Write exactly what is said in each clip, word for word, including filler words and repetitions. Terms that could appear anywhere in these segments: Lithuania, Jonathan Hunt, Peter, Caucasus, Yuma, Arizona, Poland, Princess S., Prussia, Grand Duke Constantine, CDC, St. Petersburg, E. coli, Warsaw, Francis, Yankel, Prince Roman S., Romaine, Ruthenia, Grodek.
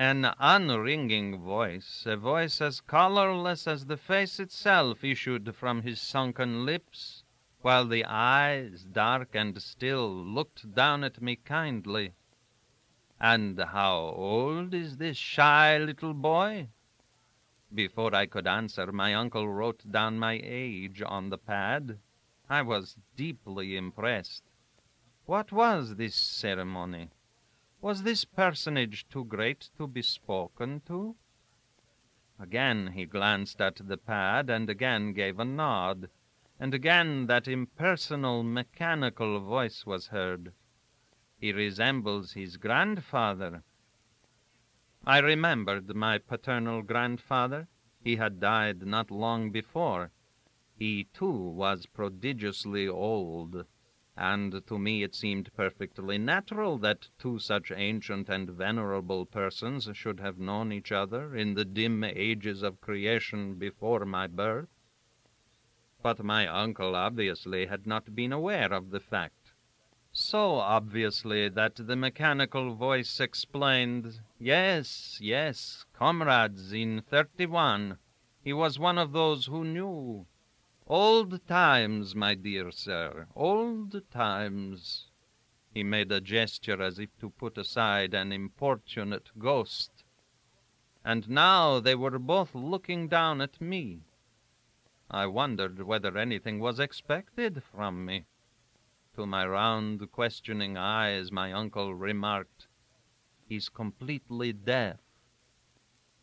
An unringing voice, a voice as colorless as the face itself, issued from his sunken lips, while the eyes, dark and still, looked down at me kindly. And how old is this shy little boy? Before I could answer, my uncle wrote down my age on the pad. I was deeply impressed. What was this ceremony? Was this personage too great to be spoken to? Again he glanced at the pad, and again gave a nod, and again that impersonal, mechanical voice was heard. He resembles his grandfather. I remembered my paternal grandfather. He had died not long before. He, too, was prodigiously old, and to me it seemed perfectly natural that two such ancient and venerable persons should have known each other in the dim ages of creation before my birth. But my uncle obviously had not been aware of the fact. So obviously that the mechanical voice explained, "Yes, yes, comrades, in thirty-one, he was one of those who knew. Old times, my dear sir, old times." He made a gesture as if to put aside an importunate ghost. And now they were both looking down at me. I wondered whether anything was expected from me. To my round, questioning eyes, my uncle remarked, "He's completely deaf."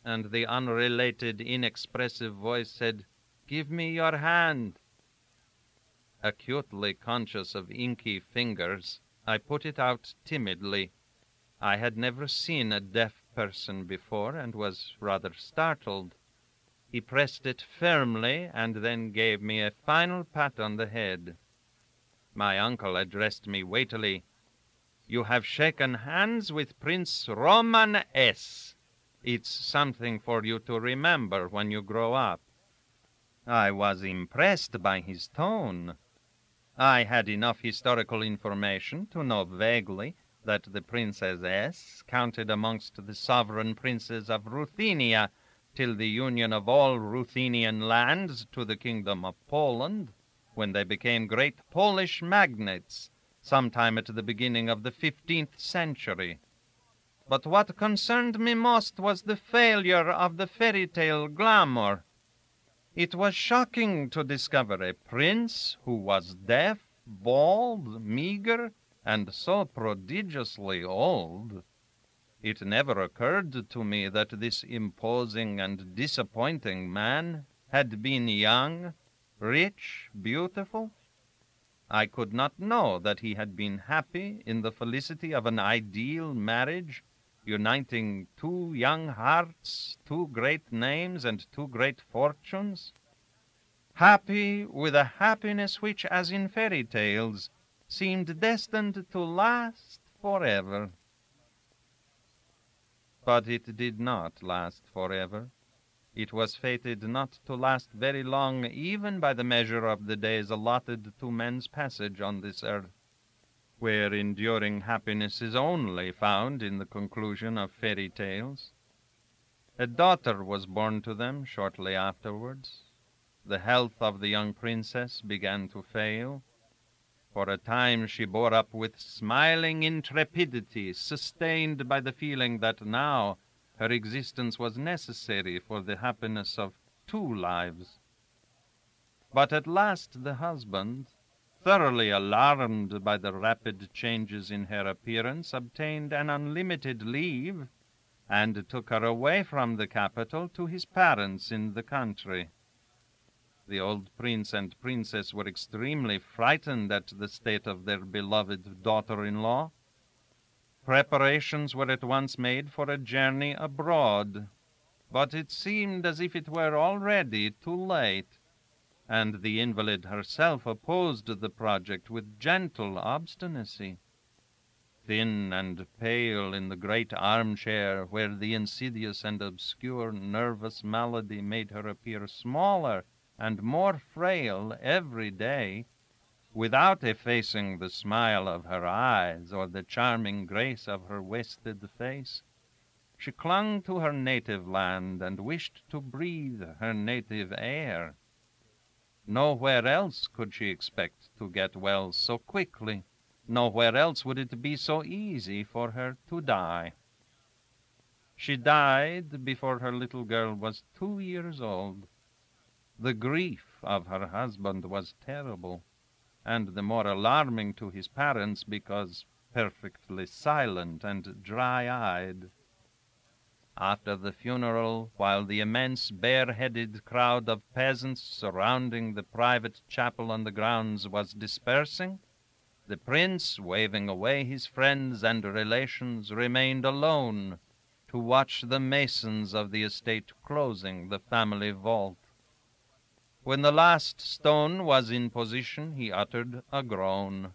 And the unrelated, inexpressive voice said, "Give me your hand." Acutely conscious of inky fingers, I put it out timidly. I had never seen a deaf person before, and was rather startled. He pressed it firmly, and then gave me a final pat on the head. My uncle addressed me weightily. "You have shaken hands with Prince Roman S. It's something for you to remember when you grow up." I was impressed by his tone. I had enough historical information to know vaguely that the Princess S. counted amongst the sovereign princes of Ruthenia till the union of all Ruthenian lands to the kingdom of Poland, when they became great Polish magnates, sometime at the beginning of the fifteenth century. But what concerned me most was the failure of the fairy-tale glamour. It was shocking to discover a prince who was deaf, bald, meager, and so prodigiously old. It never occurred to me that this imposing and disappointing man had been young, rich, beautiful. I could not know that he had been happy in the felicity of an ideal marriage, uniting two young hearts, two great names, and two great fortunes. Happy with a happiness which, as in fairy tales, seemed destined to last forever. But it did not last forever. It was fated not to last very long, even by the measure of the days allotted to man's passage on this earth, where enduring happiness is only found in the conclusion of fairy tales. A daughter was born to them shortly afterwards. The health of the young princess began to fail. For a time she bore up with smiling intrepidity, sustained by the feeling that now her existence was necessary for the happiness of two lives. But at last the husband, thoroughly alarmed by the rapid changes in her appearance, obtained an unlimited leave and took her away from the capital to his parents in the country. The old prince and princess were extremely frightened at the state of their beloved daughter-in-law. Preparations were at once made for a journey abroad, but it seemed as if it were already too late, and the invalid herself opposed the project with gentle obstinacy. Thin and pale in the great armchair where the insidious and obscure nervous malady made her appear smaller and more frail every day, without effacing the smile of her eyes or the charming grace of her wasted face, She clung to her native land and wished to breathe her native air. Nowhere else could she expect to get well so quickly. Nowhere else would it be so easy for her to die. She died before her little girl was two years old. The grief of her husband was terrible, and the more alarming to his parents because perfectly silent and dry-eyed. After the funeral, while the immense bareheaded crowd of peasants surrounding the private chapel on the grounds was dispersing, the prince, waving away his friends and relations, remained alone to watch the masons of the estate closing the family vault. When the last stone was in position, he uttered a groan.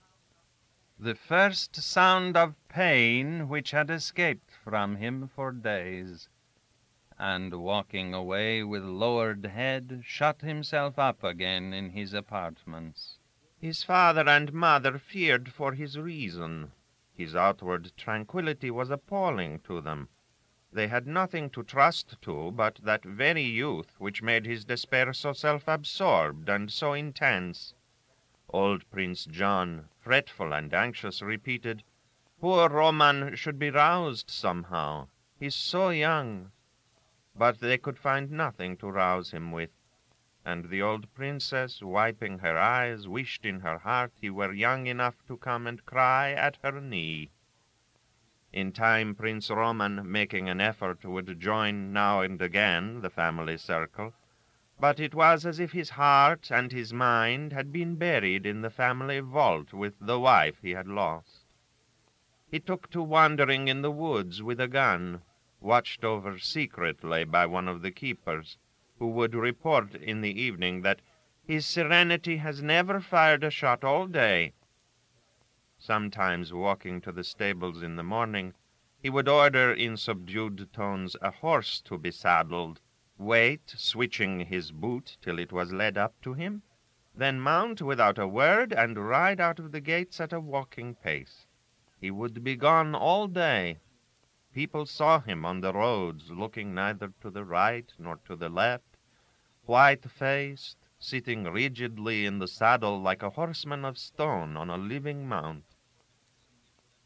The first sound of pain which had escaped from him for days, and walking away with lowered head, shut himself up again in his apartments. His father and mother feared for his reason. His outward tranquillity was appalling to them. They had nothing to trust to but that very youth which made his despair so self-absorbed and so intense. Old Prince John, fretful and anxious, repeated, "Poor Roman should be roused somehow. He's so young." But they could find nothing to rouse him with. And the old princess, wiping her eyes, wished in her heart he were young enough to come and cry at her knee. In time Prince Roman, making an effort, would join now and again the family circle, but it was as if his heart and his mind had been buried in the family vault with the wife he had lost. He took to wandering in the woods with a gun, watched over secretly by one of the keepers, who would report in the evening that his serenity has never fired a shot all day. Sometimes, walking to the stables in the morning, he would order in subdued tones a horse to be saddled, wait, switching his boot till it was led up to him, then mount without a word and ride out of the gates at a walking pace. He would be gone all day. People saw him on the roads, looking neither to the right nor to the left, white-faced, sitting rigidly in the saddle like a horseman of stone on a living mount.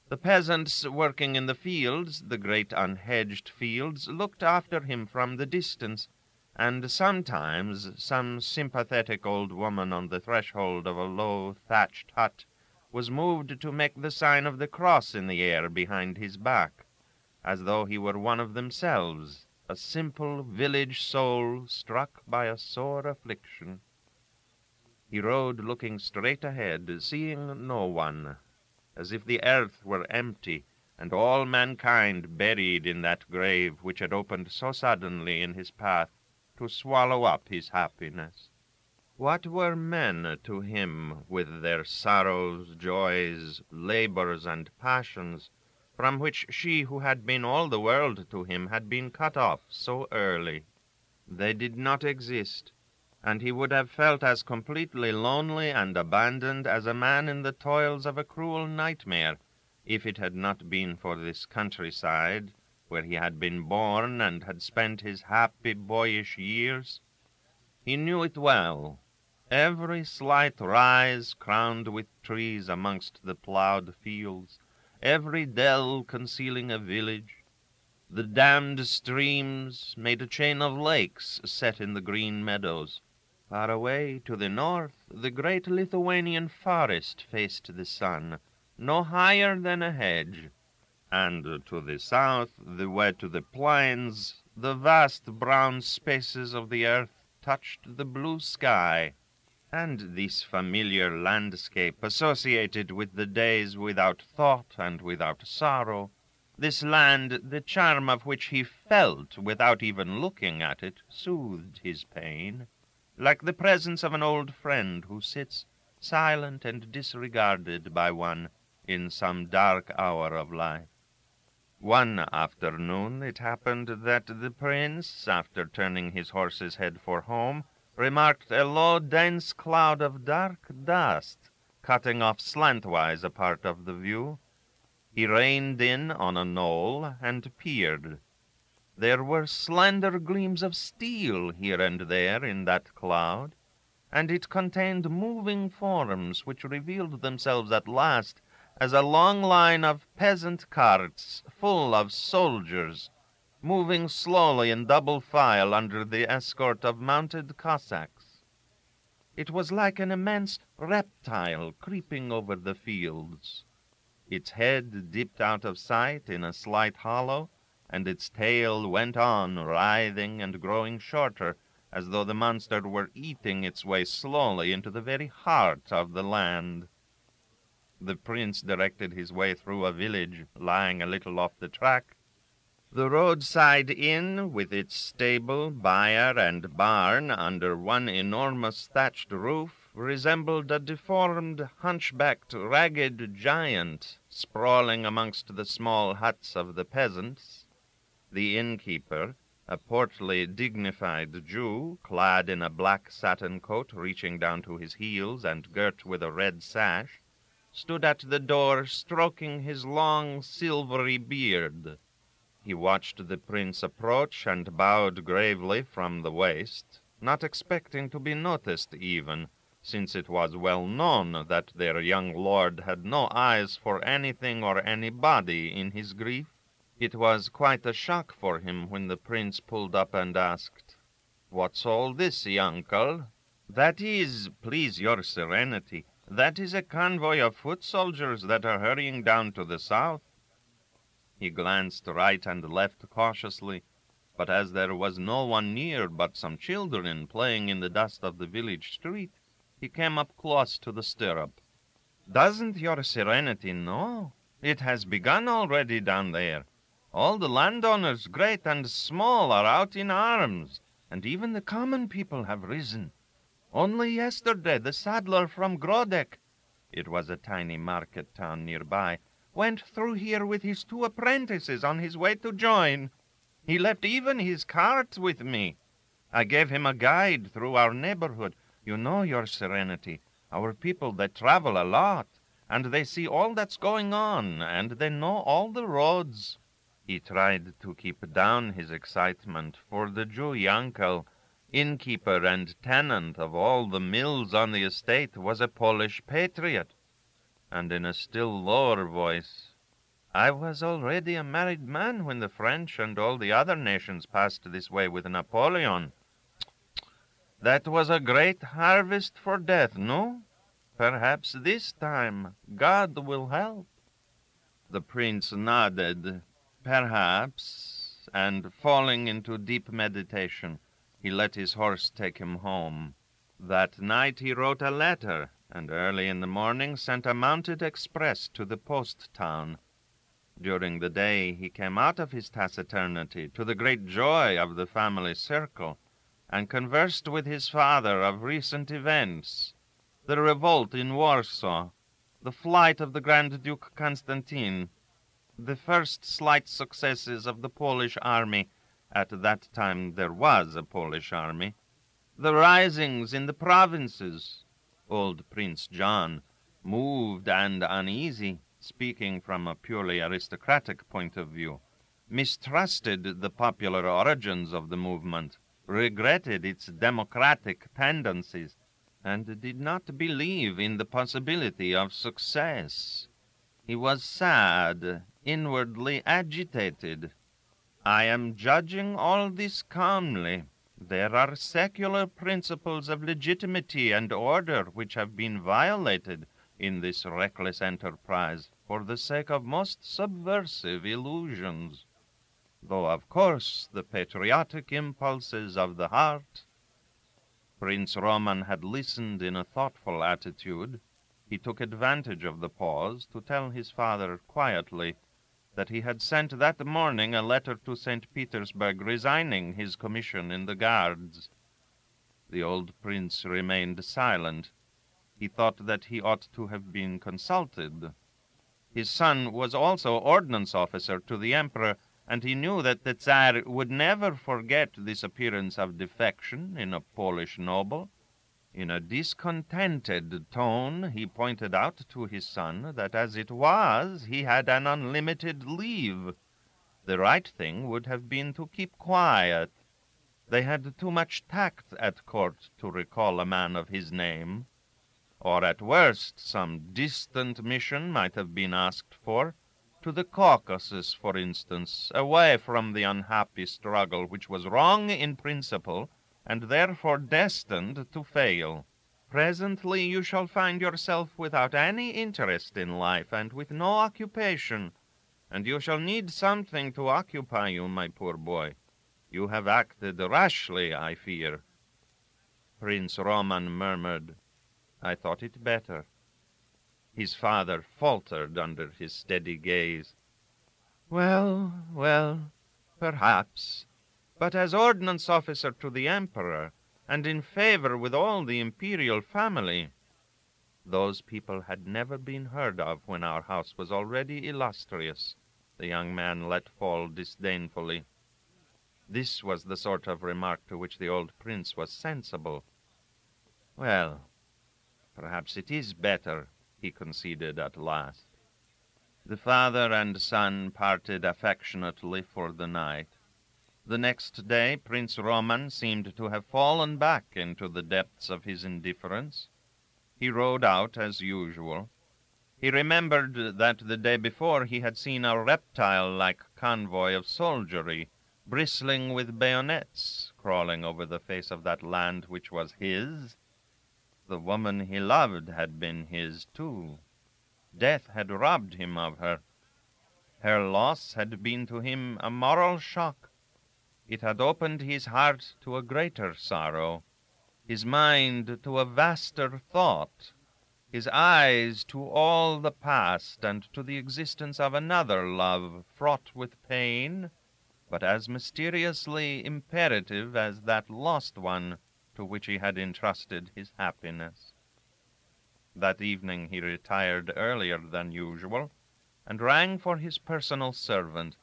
The peasants working in the fields, the great unhedged fields, looked after him from the distance, and sometimes some sympathetic old woman on the threshold of a low, thatched hut was moved to make the sign of the cross in the air behind his back, as though he were one of themselves, a simple village soul struck by a sore affliction. He rode looking straight ahead, seeing no one, as if the earth were empty and all mankind buried in that grave which had opened so suddenly in his path to swallow up his happiness. What were men to him with their sorrows, joys, labors, and passions, from which she who had been all the world to him had been cut off so early? They did not exist, and he would have felt as completely lonely and abandoned as a man in the toils of a cruel nightmare, if it had not been for this countryside, where he had been born and had spent his happy boyish years. He knew it well. Every slight rise crowned with trees amongst the ploughed fields, every dell concealing a village, the dammed streams made a chain of lakes set in the green meadows. Far away to the north, the great Lithuanian forest faced the sun, no higher than a hedge, and to the south, the way to the plains, the vast brown spaces of the earth touched the blue sky. And this familiar landscape, associated with the days without thought and without sorrow, this land, the charm of which he felt without even looking at it, soothed his pain, like the presence of an old friend who sits silent and disregarded by one in some dark hour of life. One afternoon it happened that the prince, after turning his horse's head for home, remarked a low, dense cloud of dark dust, cutting off slantwise a part of the view. He reined in on a knoll and peered. There were slender gleams of steel here and there in that cloud, and it contained moving forms which revealed themselves at last as a long line of peasant carts full of soldiers, moving slowly in double file under the escort of mounted Cossacks. It was like an immense reptile creeping over the fields, its head dipped out of sight in a slight hollow, and its tail went on, writhing and growing shorter, as though the monster were eating its way slowly into the very heart of the land. The prince directed his way through a village lying a little off the track. The roadside inn, with its stable, byre, and barn under one enormous thatched roof, resembled a deformed, hunchbacked, ragged giant sprawling amongst the small huts of the peasants. The innkeeper, a portly, dignified Jew, clad in a black satin coat reaching down to his heels and girt with a red sash, stood at the door stroking his long, silvery beard. He watched the prince approach and bowed gravely from the waist, not expecting to be noticed even, since it was well known that their young lord had no eyes for anything or anybody in his grief. It was quite a shock for him when the prince pulled up and asked, "What's all this, Yankel?" "That is, please your serenity, that is a convoy of foot soldiers that are hurrying down to the south." He glanced right and left cautiously, but as there was no one near but some children playing in the dust of the village street, he came up close to the stirrup. "Doesn't your serenity know? It has begun already down there. All the landowners, great and small, are out in arms, and even the common people have risen. Only yesterday the saddler from Grodek," it was a tiny market town nearby, "went through here with his two apprentices on his way to join. He left even his cart with me. I gave him a guide through our neighborhood. You know, your serenity, our people, they travel a lot, and they see all that's going on, and they know all the roads." He tried to keep down his excitement, for the Jew Yankel, innkeeper and tenant of all the mills on the estate, was a Polish patriot, and in a still lower voice, "I was already a married man when the French and all the other nations passed this way with Napoleon. That was a great harvest for death, no? Perhaps this time God will help." The prince nodded. "Perhaps," and falling into deep meditation, he let his horse take him home. That night he wrote a letter, and early in the morning sent a mounted express to the post town. During the day he came out of his taciturnity, to the great joy of the family circle, and conversed with his father of recent events, the revolt in Warsaw, the flight of the Grand Duke Constantine, the first slight successes of the Polish army, at that time there was a Polish army, the risings in the provinces. Old Prince John, moved and uneasy, speaking from a purely aristocratic point of view, mistrusted the popular origins of the movement, regretted its democratic tendencies, and did not believe in the possibility of success. He was sad, inwardly agitated. "I am judging all this calmly. There are secular principles of legitimacy and order which have been violated in this reckless enterprise for the sake of most subversive illusions. Though, of course, the patriotic impulses of the heart..." Prince Roman had listened in a thoughtful attitude. He took advantage of the pause to tell his father quietly that he had sent that morning a letter to Saint Petersburg resigning his commission in the Guards. The old prince remained silent. He thought that he ought to have been consulted. His son was also ordnance officer to the emperor, and he knew that the Tsar would never forget this appearance of defection in a Polish noble. In a discontented tone, he pointed out to his son that as it was, he had an unlimited leave. The right thing would have been to keep quiet. They had too much tact at court to recall a man of his name. Or at worst, some distant mission might have been asked for, to the Caucasus, for instance, away from the unhappy struggle which was wrong in principle, and therefore destined to fail. Presently you shall find yourself without any interest in life, and with no occupation, and you shall need something to occupy you, my poor boy. You have acted rashly, I fear." Prince Roman murmured, "I thought it better." His father faltered under his steady gaze. "Well, well, perhaps, but as ordnance officer to the emperor, and in favor with all the imperial family." Those people had never been heard of when our house was already illustrious, the young man let fall disdainfully. This was the sort of remark to which the old prince was sensible. "Well, perhaps it is better," he conceded at last. The father and son parted affectionately for the night. The next day Prince Roman seemed to have fallen back into the depths of his indifference. He rode out as usual. He remembered that the day before he had seen a reptile-like convoy of soldiery, bristling with bayonets, crawling over the face of that land which was his. The woman he loved had been his, too. Death had robbed him of her. Her loss had been to him a moral shock. It had opened his heart to a greater sorrow, his mind to a vaster thought, his eyes to all the past and to the existence of another love fraught with pain, but as mysteriously imperative as that lost one to which he had entrusted his happiness. That evening he retired earlier than usual and rang for his personal servant.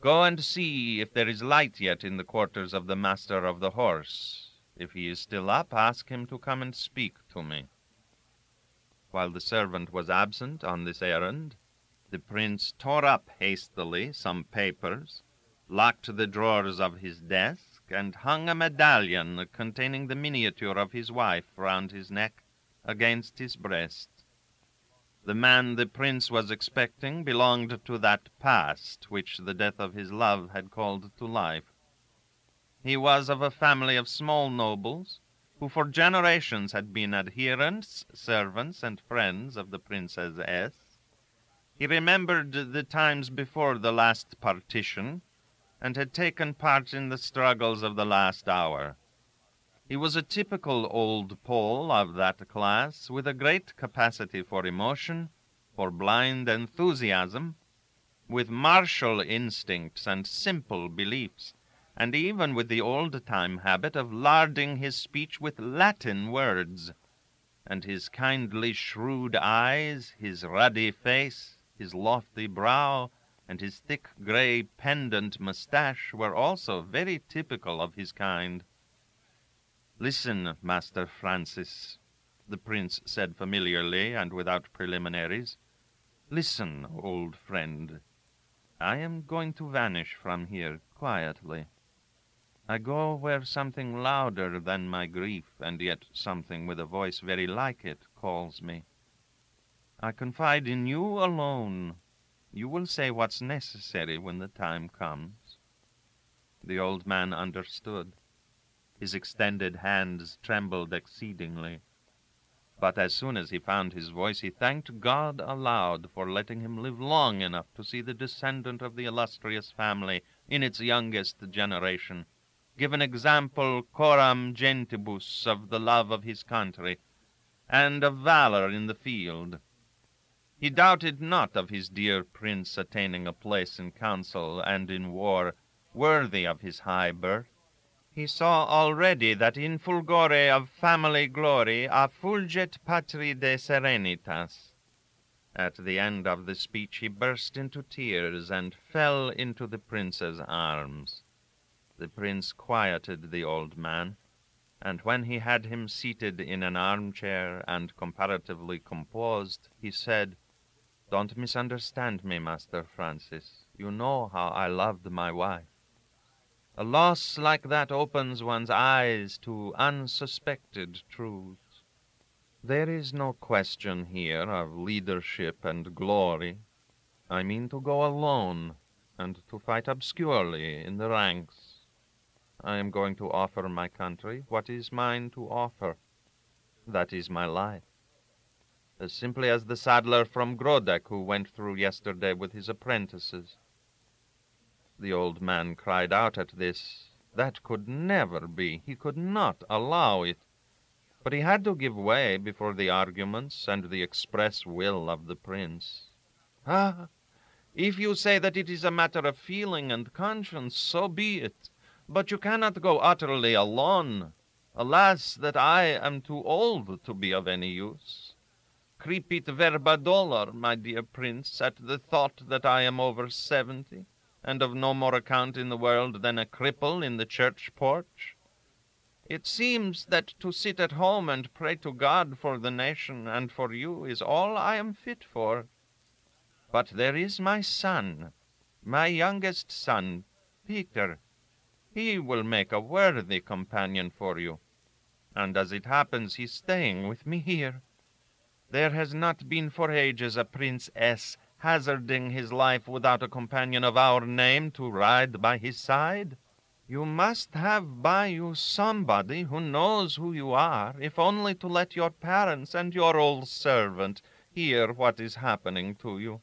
"Go and see if there is light yet in the quarters of the master of the horse. If he is still up, ask him to come and speak to me." While the servant was absent on this errand, the prince tore up hastily some papers, locked the drawers of his desk, and hung a medallion containing the miniature of his wife round his neck against his breast. The man the prince was expecting belonged to that past which the death of his love had called to life. He was of a family of small nobles, who for generations had been adherents, servants, and friends of the Princess S. He remembered the times before the last partition, and had taken part in the struggles of the last hour. He was a typical old Pole of that class, with a great capacity for emotion, for blind enthusiasm, with martial instincts and simple beliefs, and even with the old-time habit of larding his speech with Latin words, and his kindly shrewd eyes, his ruddy face, his lofty brow, and his thick grey pendant moustache were also very typical of his kind. "Listen, Master Francis," the prince said familiarly and without preliminaries. "Listen, old friend. I am going to vanish from here quietly. I go where something louder than my grief, and yet something with a voice very like it, calls me. I confide in you alone. You will say what's necessary when the time comes." The old man understood. His extended hands trembled exceedingly. But as soon as he found his voice, he thanked God aloud for letting him live long enough to see the descendant of the illustrious family, in its youngest generation, give an example coram gentibus of the love of his country, and of valor in the field. He doubted not of his dear prince attaining a place in council and in war worthy of his high birth. He saw already that in fulgore of family glory effulget patridae serenitas. At the end of the speech he burst into tears and fell into the prince's arms. The prince quieted the old man, and when he had him seated in an armchair and comparatively composed, he said, "Don't misunderstand me, Master Francis. You know how I loved my wife. A loss like that opens one's eyes to unsuspected truths. There is no question here of leadership and glory. I mean to go alone and to fight obscurely in the ranks. I am going to offer my country what is mine to offer. That is my life. As simply as the saddler from Grodek who went through yesterday with his apprentices. The old man cried out at this. That could never be. He could not allow it. But he had to give way before the arguments and the express will of the prince. Ah, if you say that it is a matter of feeling and conscience, so be it. But you cannot go utterly alone. Alas, that I am too old to be of any use. Crepit verba dolor, my dear prince, at the thought that I am over seventy. And of no more account in the world than a cripple in the church porch. It seems that to sit at home and pray to God for the nation and for you is all I am fit for. But there is my son, my youngest son, Peter. He will make a worthy companion for you, and as it happens he's staying with me here. There has not been for ages a Prince S. hazarding his life without a companion of our name to ride by his side. You must have by you somebody who knows who you are, if only to let your parents and your old servant hear what is happening to you.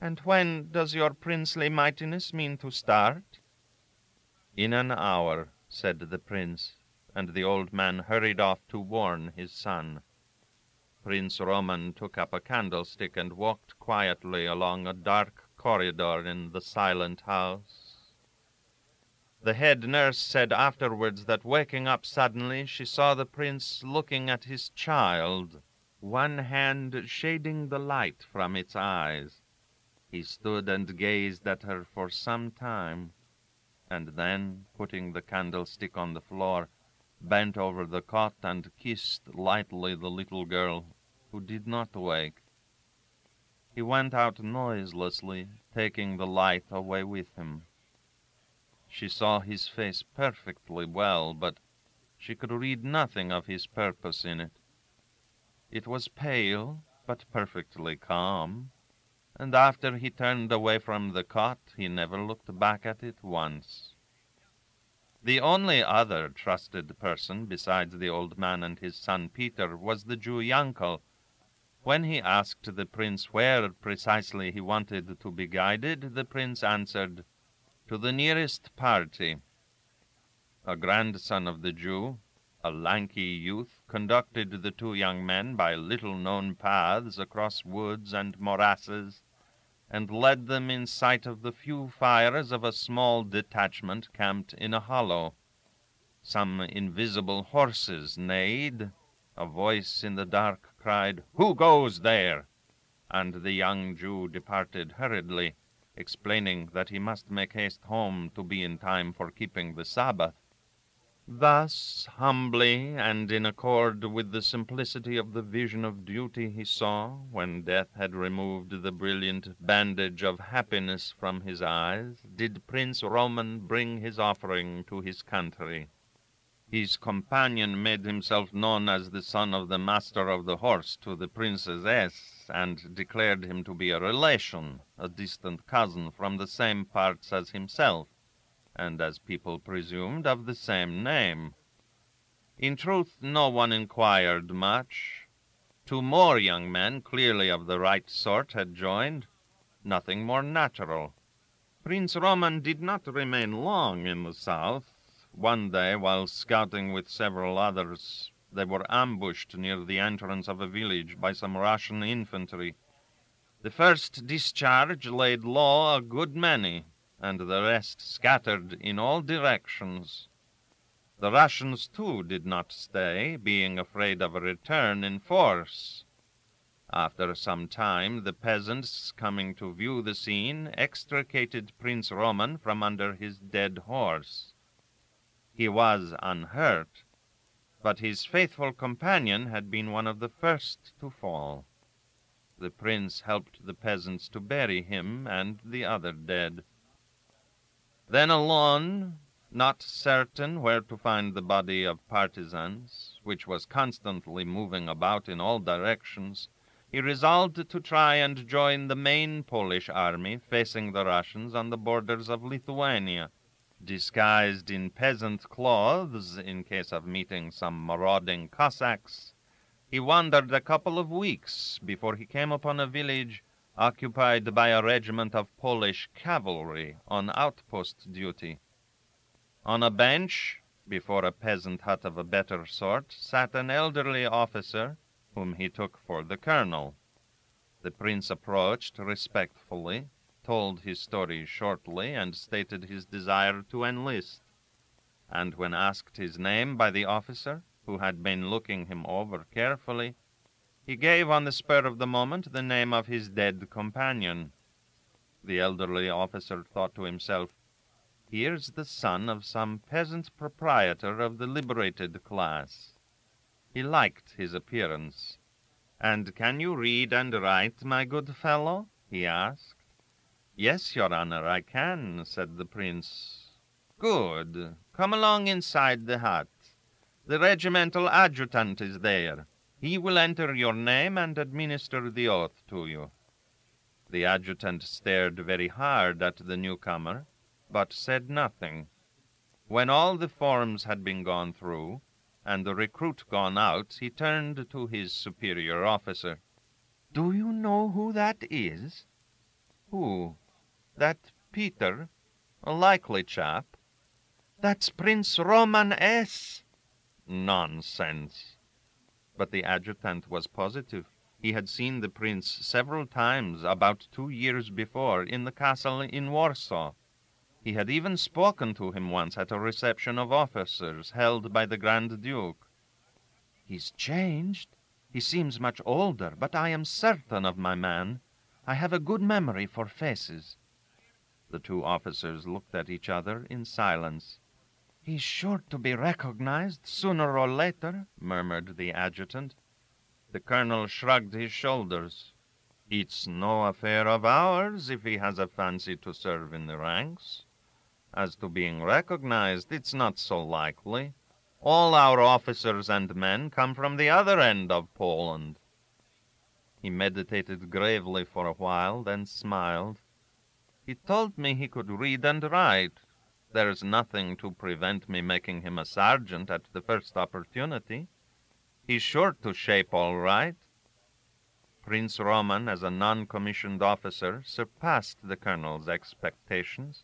And when does your princely mightiness mean to start? In an hour, said the prince, and the old man hurried off to warn his son. Prince Roman took up a candlestick and walked quietly along a dark corridor in the silent house. The head nurse said afterwards that waking up suddenly she saw the prince looking at his child, one hand shading the light from its eyes. He stood and gazed at her for some time, and then, putting the candlestick on the floor, bent over the cot and kissed lightly the little girl, who did not wake. He went out noiselessly, taking the light away with him. She saw his face perfectly well, but she could read nothing of his purpose in it. It was pale, but perfectly calm, and after he turned away from the cot, he never looked back at it once. The only other trusted person, besides the old man and his son Peter, was the Jew Yankel. When he asked the prince where precisely he wanted to be guided, the prince answered, "To the nearest party." A grandson of the Jew, a lanky youth, conducted the two young men by little-known paths across woods and morasses, and led them in sight of the few fires of a small detachment camped in a hollow. Some invisible horses neighed. A voice in the dark cried, "Who goes there?" And the young Jew departed hurriedly, explaining that he must make haste home to be in time for keeping the Sabbath. Thus, humbly and in accord with the simplicity of the vision of duty he saw, when death had removed the brilliant bandage of happiness from his eyes, did Prince Roman bring his offering to his country. His companion made himself known as the son of the master of the horse to the Princess S., and declared him to be a relation, a distant cousin from the same parts as himself, and, as people presumed, of the same name. In truth, no one inquired much. Two more young men, clearly of the right sort, had joined. Nothing more natural. Prince Roman did not remain long in the south. One day, while scouting with several others, they were ambushed near the entrance of a village by some Russian infantry. The first discharge laid low a good many, and the rest scattered in all directions. The Russians, too, did not stay, being afraid of a return in force. After some time, the peasants, coming to view the scene, extricated Prince Roman from under his dead horse. He was unhurt, but his faithful companion had been one of the first to fall. the prince helped the peasants to bury him and the other dead. Then alone, not certain where to find the body of partisans, which was constantly moving about in all directions, he resolved to try and join the main Polish army facing the Russians on the borders of Lithuania, disguised in peasant clothes in case of meeting some marauding Cossacks. He wandered a couple of weeks before he came upon a village occupied by a regiment of Polish cavalry on outpost duty. On a bench, before a peasant hut of a better sort, sat an elderly officer whom he took for the colonel. The prince approached respectfully, told his story shortly, and stated his desire to enlist. And when asked his name by the officer, who had been looking him over carefully, he gave on the spur of the moment the name of his dead companion. The elderly officer thought to himself, "Here's the son of some peasant proprietor of the liberated class." He liked his appearance. "And can you read and write, my good fellow?" he asked. "Yes, your honor, I can," said the prince. "Good. Come along inside the hut. The regimental adjutant is there. He will enter your name and administer the oath to you." The adjutant stared very hard at the newcomer, but said nothing. When all the forms had been gone through, and the recruit gone out, he turned to his superior officer. "Do you know who that is?" "Who?" "That Peter. A likely chap." "That's Prince Roman S." "Nonsense!" But the adjutant was positive. He had seen the prince several times about two years before in the castle in Warsaw. He had even spoken to him once at a reception of officers held by the Grand Duke. "He's changed. He seems much older, but I am certain of my man. I have a good memory for faces." The two officers looked at each other in silence. "He's sure to be recognized sooner or later," murmured the adjutant. The colonel shrugged his shoulders. "It's no affair of ours if he has a fancy to serve in the ranks. As to being recognized, it's not so likely. All our officers and men come from the other end of Poland." He meditated gravely for a while, then smiled. "He told me he could read and write. There's nothing to prevent me making him a sergeant at the first opportunity. He's sure to shape all right." Prince Roman, as a non-commissioned officer, surpassed the colonel's expectations.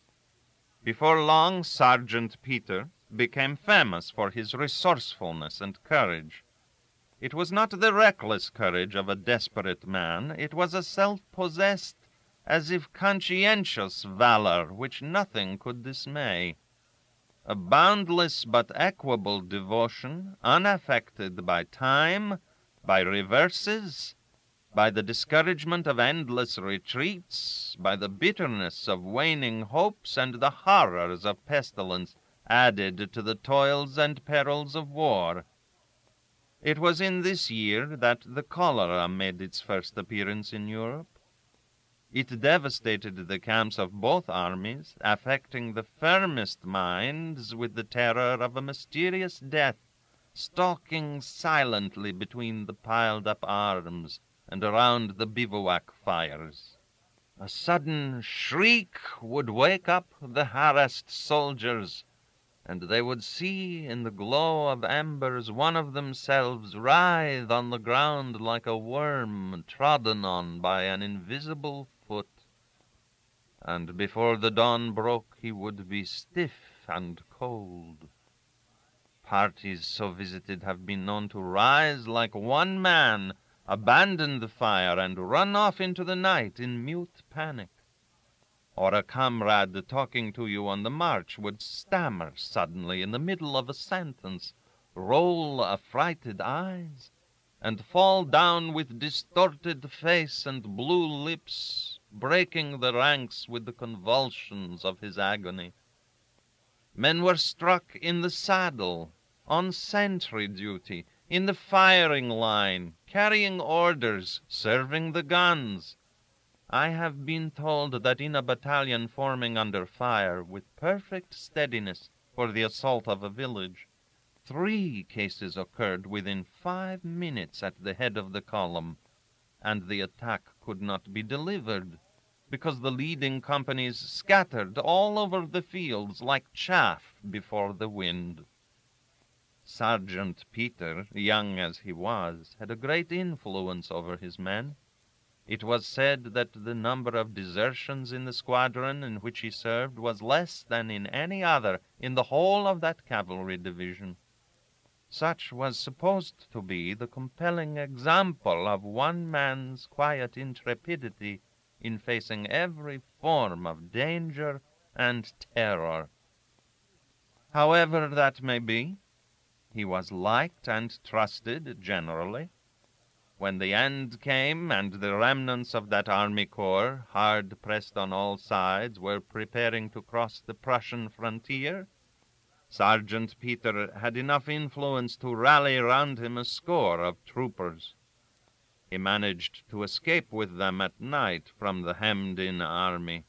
Before long, Sergeant Peter became famous for his resourcefulness and courage. It was not the reckless courage of a desperate man. It was a self-possessed, as if conscientious valor which nothing could dismay, a boundless but equable devotion, unaffected by time, by reverses, by the discouragement of endless retreats, by the bitterness of waning hopes and the horrors of pestilence added to the toils and perils of war. It was in this year that the cholera made its first appearance in Europe. It devastated the camps of both armies, affecting the firmest minds with the terror of a mysterious death, stalking silently between the piled-up arms and around the bivouac fires. A sudden shriek would wake up the harassed soldiers, and they would see in the glow of embers one of themselves writhe on the ground like a worm trodden on by an invisible foot. And before the dawn broke, he would be stiff and cold. Parties so visited have been known to rise like one man, abandon the fire, and run off into the night in mute panic. Or a comrade talking to you on the march would stammer suddenly in the middle of a sentence, roll affrighted eyes, and fall down with distorted face and blue lips, breaking the ranks with the convulsions of his agony. Men were struck in the saddle, on sentry duty, in the firing line, carrying orders, serving the guns. I have been told that in a battalion forming under fire with perfect steadiness for the assault of a village, three cases occurred within five minutes at the head of the column, and the attack could not be delivered, because the leading companies scattered all over the fields like chaff before the wind. Sergeant Peter, young as he was, had a great influence over his men. It was said that the number of desertions in the squadron in which he served was less than in any other in the whole of that cavalry division. Such was supposed to be the compelling example of one man's quiet intrepidity in facing every form of danger and terror. However that may be, he was liked and trusted generally. When the end came, and the remnants of that army corps, hard pressed on all sides, were preparing to cross the Prussian frontier, Sergeant Peter had enough influence to rally round him a score of troopers. He managed to escape with them at night from the hemmed-in army.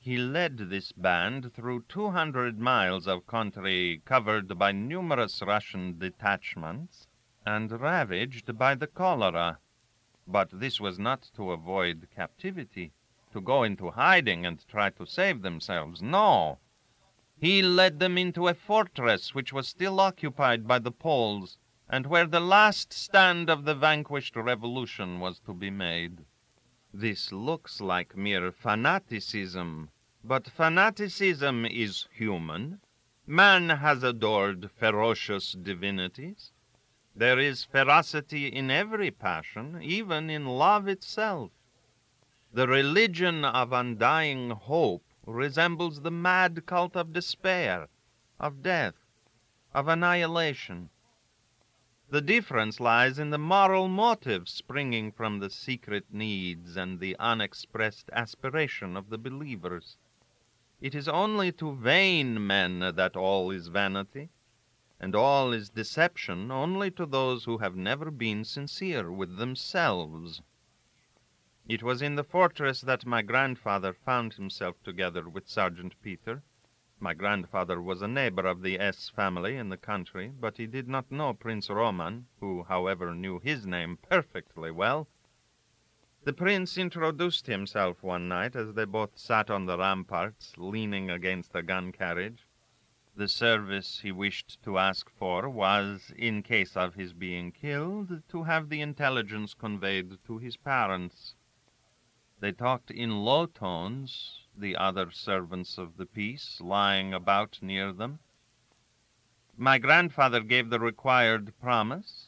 He led this band through two hundred miles of country covered by numerous Russian detachments, and ravaged by the cholera. But this was not to avoid captivity, to go into hiding and try to save themselves. No! He led them into a fortress which was still occupied by the Poles, and where the last stand of the vanquished revolution was to be made. This looks like mere fanaticism, but fanaticism is human. Man has adored ferocious divinities. There is ferocity in every passion, even in love itself. The religion of undying hope resembles the mad cult of despair, of death, of annihilation. The difference lies in the moral motive springing from the secret needs and the unexpressed aspiration of the believers. It is only to vain men that all is vanity, and all is deception only to those who have never been sincere with themselves. It was in the fortress that my grandfather found himself together with Sergeant Peter. My grandfather was a neighbor of the S. family in the country, but he did not know Prince Roman, who, however, knew his name perfectly well. The prince introduced himself one night as they both sat on the ramparts, leaning against a gun carriage. The service he wished to ask for was, in case of his being killed, to have the intelligence conveyed to his parents. They talked in low tones, the other servants of the peace lying about near them. My grandfather gave the required promise,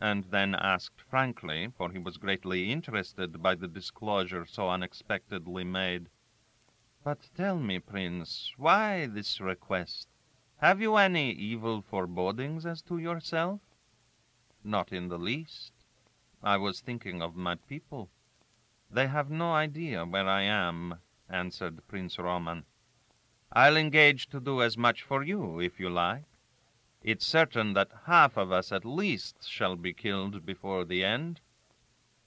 and then asked frankly, for he was greatly interested by the disclosure so unexpectedly made, "But tell me, Prince, why this request? Have you any evil forebodings as to yourself?" "Not in the least. I was thinking of my people. They have no idea where I am," answered Prince Roman. "I'll engage to do as much for you, if you like. It's certain that half of us at least shall be killed before the end,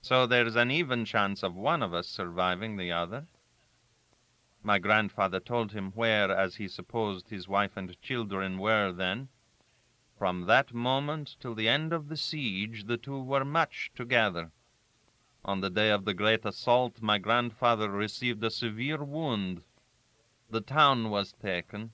so there's an even chance of one of us surviving the other." My grandfather told him where, as he supposed, his wife and children were then. From that moment till the end of the siege, the two were much together. On the day of the great assault, my grandfather received a severe wound. The town was taken.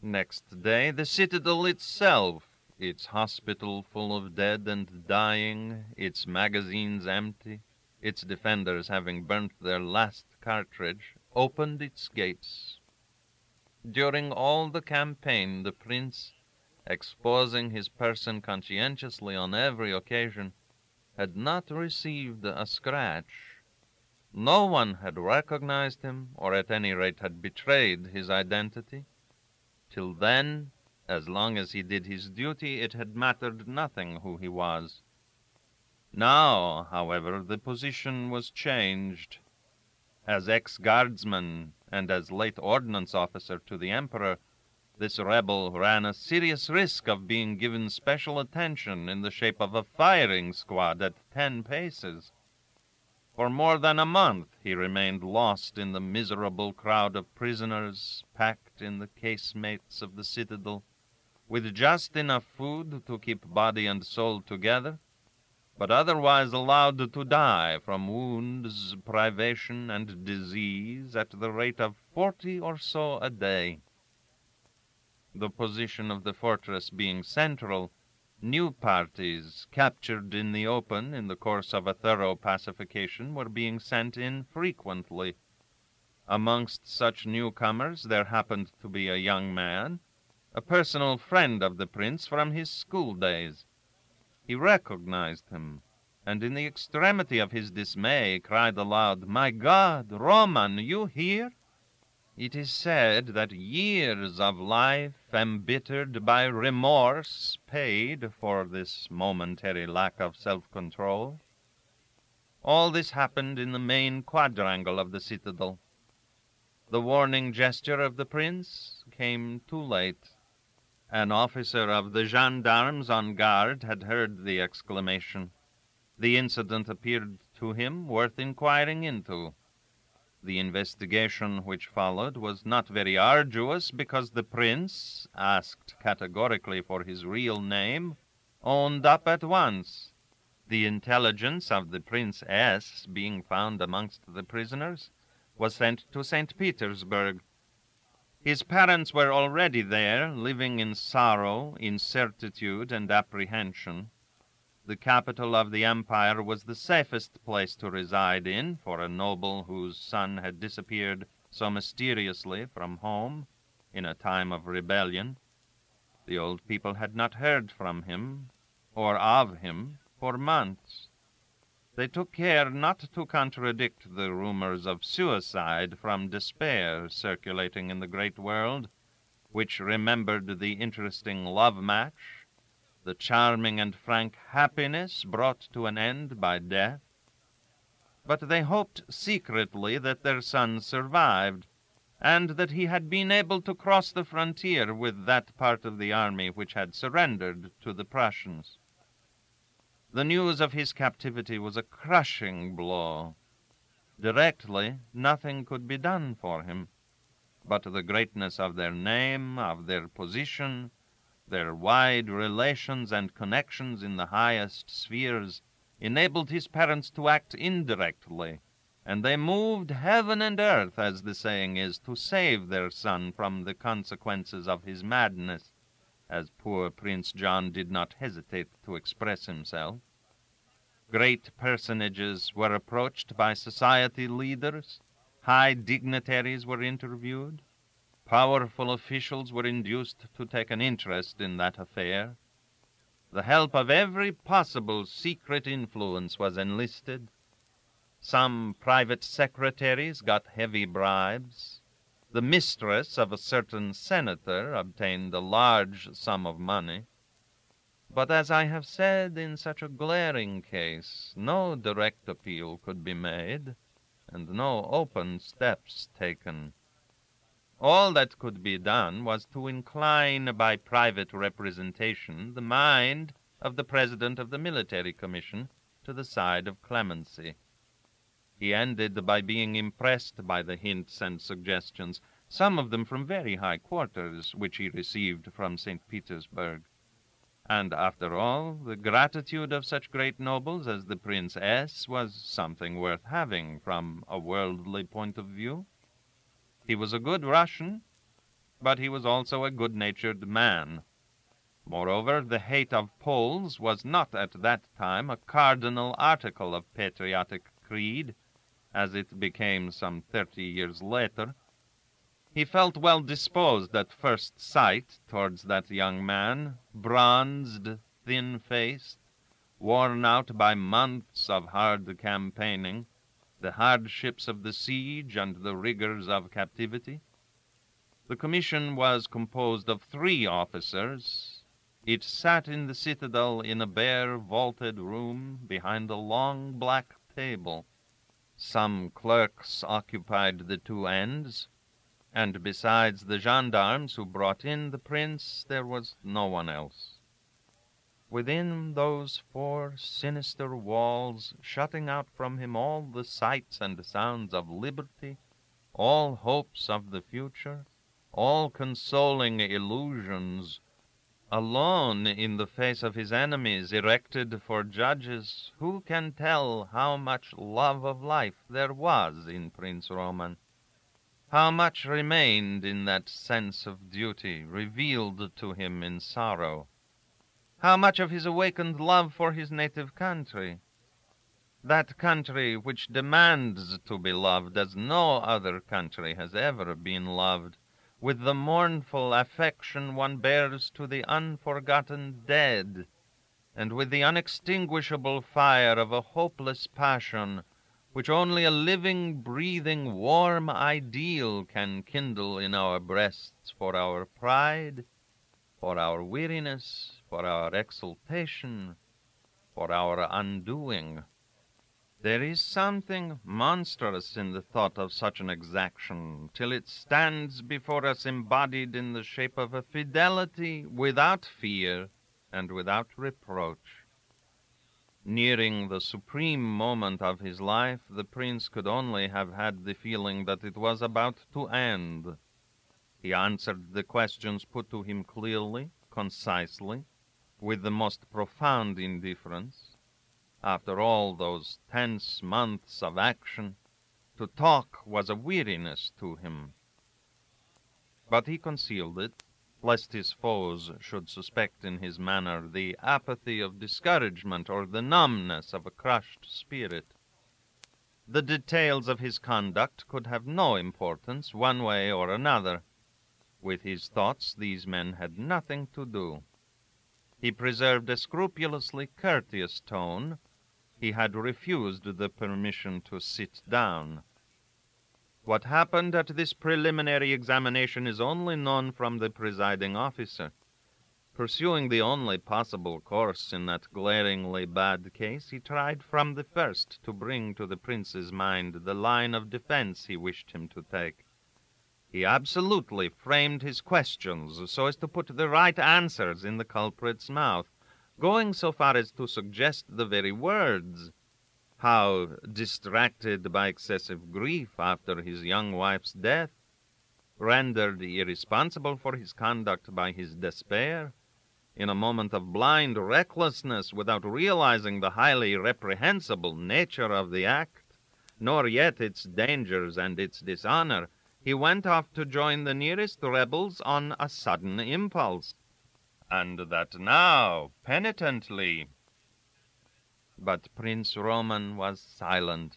Next day, the citadel itself, its hospital full of dead and dying, its magazines empty, its defenders having burnt their last cartridge, opened its gates. During all the campaign, the prince, exposing his person conscientiously on every occasion, had not received a scratch. No one had recognized him, or at any rate had betrayed his identity. Till then, as long as he did his duty, it had mattered nothing who he was. Now, however, the position was changed. As ex-guardsman and as late ordnance officer to the emperor, This rebel ran a serious risk of being given special attention in the shape of a firing squad at ten paces. For more than a month he remained lost in the miserable crowd of prisoners packed in the casemates of the citadel, with just enough food to keep body and soul together, but otherwise allowed to die from wounds, privation, and disease at the rate of forty or so a day. The position of the fortress being central, new parties captured in the open in the course of a thorough pacification were being sent in frequently. Amongst such newcomers there happened to be a young man, a personal friend of the prince from his school days. He recognized him, and in the extremity of his dismay cried aloud, "My God, Roman, you here?" It is said that years of life embittered by remorse paid for this momentary lack of self-control. All this happened in the main quadrangle of the citadel. The warning gesture of the prince came too late. An officer of the gendarmes on guard had heard the exclamation. The incident appeared to him worth inquiring into. The investigation which followed was not very arduous because the prince, asked categorically for his real name, owned up at once. The intelligence of the Princess S. being found amongst the prisoners was sent to Saint Petersburg. His parents were already there, living in sorrow, incertitude, and apprehension. The capital of the empire was the safest place to reside in for a noble whose son had disappeared so mysteriously from home in a time of rebellion. The old people had not heard from him or of him for months. They took care not to contradict the rumors of suicide from despair circulating in the great world, which remembered the interesting love match, the charming and frank happiness brought to an end by death. But they hoped secretly that their son survived, and that he had been able to cross the frontier with that part of the army which had surrendered to the Prussians. The news of his captivity was a crushing blow. Directly, nothing could be done for him, but the greatness of their name, of their position, their wide relations and connections in the highest spheres enabled his parents to act indirectly, and they moved heaven and earth, as the saying is, to save their son from the consequences of his madness, as poor Prince John did not hesitate to express himself. Great personages were approached by society leaders, high dignitaries were interviewed, powerful officials were induced to take an interest in that affair. The help of every possible secret influence was enlisted. Some private secretaries got heavy bribes. The mistress of a certain senator obtained a large sum of money. But as I have said, in such a glaring case, no direct appeal could be made, and no open steps taken. All that could be done was to incline by private representation the mind of the president of the military commission to the side of clemency. He ended by being impressed by the hints and suggestions, some of them from very high quarters, which he received from Saint Petersburg. And after all, the gratitude of such great nobles as the Prince S. was something worth having from a worldly point of view. He was a good Russian, but he was also a good-natured man. Moreover, the hate of Poles was not at that time a cardinal article of patriotic creed, as it became some thirty years later. He felt well disposed at first sight towards that young man, bronzed, thin-faced, worn out by months of hard campaigning, the hardships of the siege and the rigors of captivity. The commission was composed of three officers. It sat in the citadel in a bare vaulted room behind a long black table. Some clerks occupied the two ends, and besides the gendarmes who brought in the prince, there was no one else. Within those four sinister walls, shutting out from him all the sights and sounds of liberty, all hopes of the future, all consoling illusions, alone in the face of his enemies erected for judges, who can tell how much love of life there was in Prince Roman, how much remained in that sense of duty revealed to him in sorrow, how much of his awakened love for his native country, that country which demands to be loved as no other country has ever been loved, with the mournful affection one bears to the unforgotten dead, and with the unextinguishable fire of a hopeless passion which only a living, breathing, warm ideal can kindle in our breasts for our pride, for our weariness, for our exultation, for our undoing. There is something monstrous in the thought of such an exaction, till it stands before us embodied in the shape of a fidelity without fear and without reproach. Nearing the supreme moment of his life, the prince could only have had the feeling that it was about to end. He answered the questions put to him clearly, concisely, with the most profound indifference. After all those tense months of action, to talk was a weariness to him. But he concealed it, lest his foes should suspect in his manner the apathy of discouragement or the numbness of a crushed spirit. The details of his conduct could have no importance one way or another. With his thoughts these men had nothing to do. He preserved a scrupulously courteous tone. He had refused the permission to sit down. What happened at this preliminary examination is only known from the presiding officer. Pursuing the only possible course in that glaringly bad case, he tried from the first to bring to the prince's mind the line of defense he wished him to take. He absolutely framed his questions so as to put the right answers in the culprit's mouth, going so far as to suggest the very words. How, distracted by excessive grief after his young wife's death, rendered irresponsible for his conduct by his despair, in a moment of blind recklessness without realizing the highly reprehensible nature of the act, nor yet its dangers and its dishonor, he went off to join the nearest rebels on a sudden impulse, and that now, penitently. But Prince Roman was silent.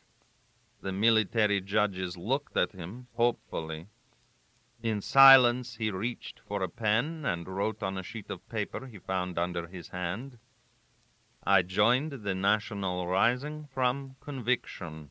The military judges looked at him, hopefully. In silence he reached for a pen and wrote on a sheet of paper he found under his hand, "I joined the national rising from conviction.